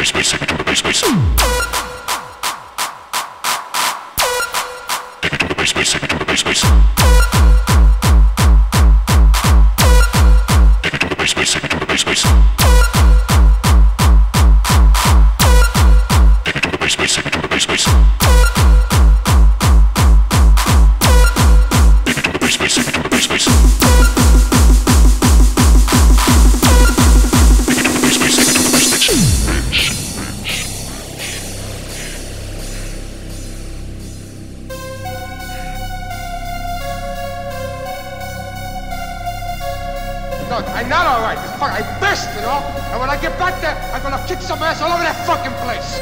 bass, take me to the bass. Take me to the bass, take me to the bass. Take me to the bass, take me to the bass. Take me to the bass, take me to the bass. Take me to the bass, take me to the bass. I'm not alright, I burst, you know? And when I get back there, I'm gonna kick some ass all over that fucking place!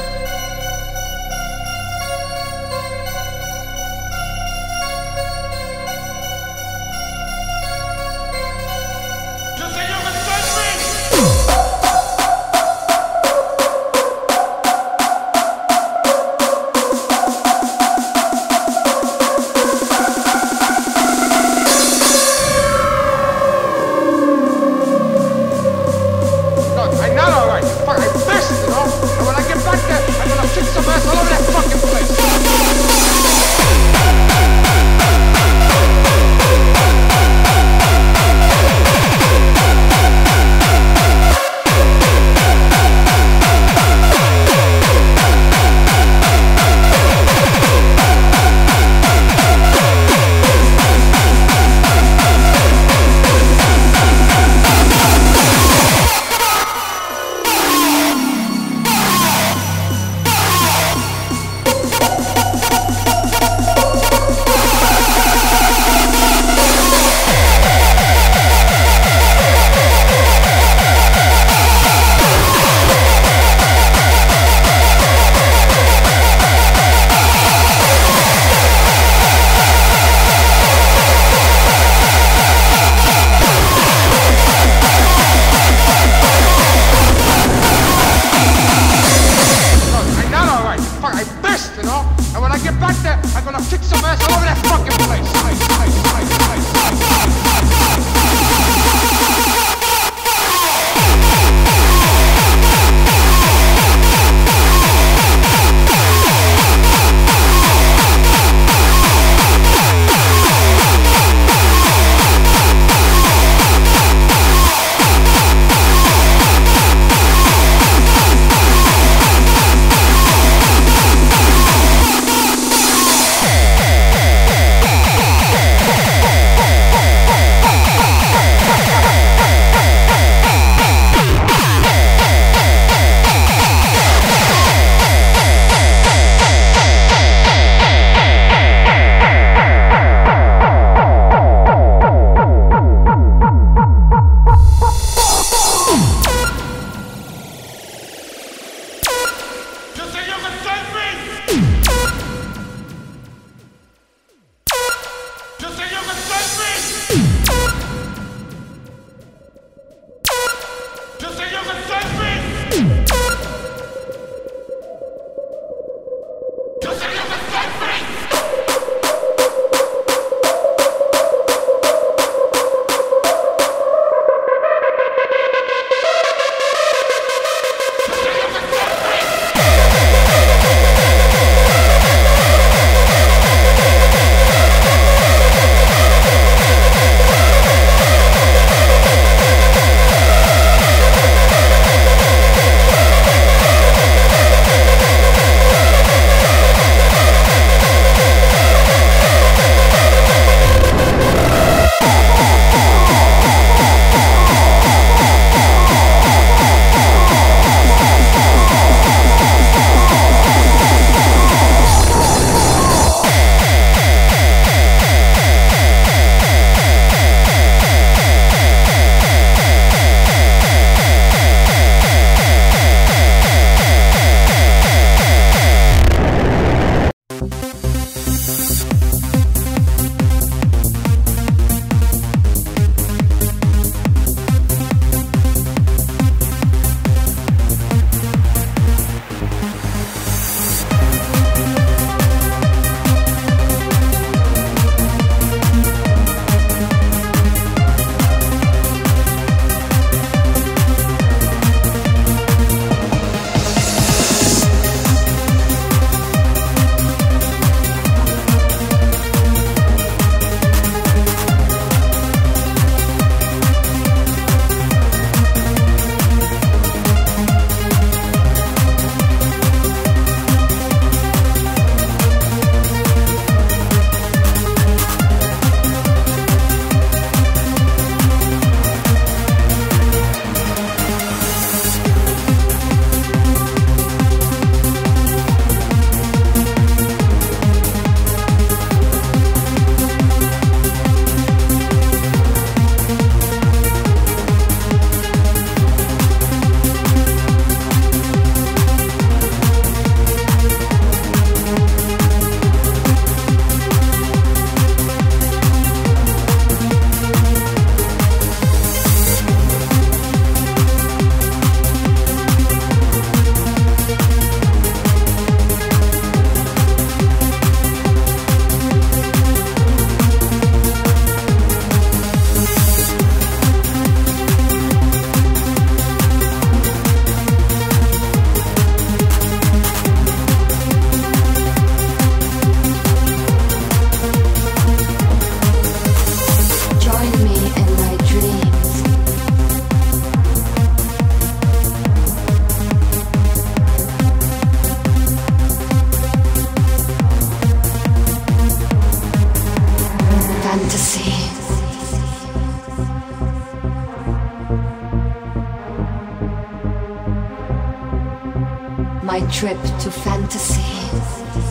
my trip to fantasy.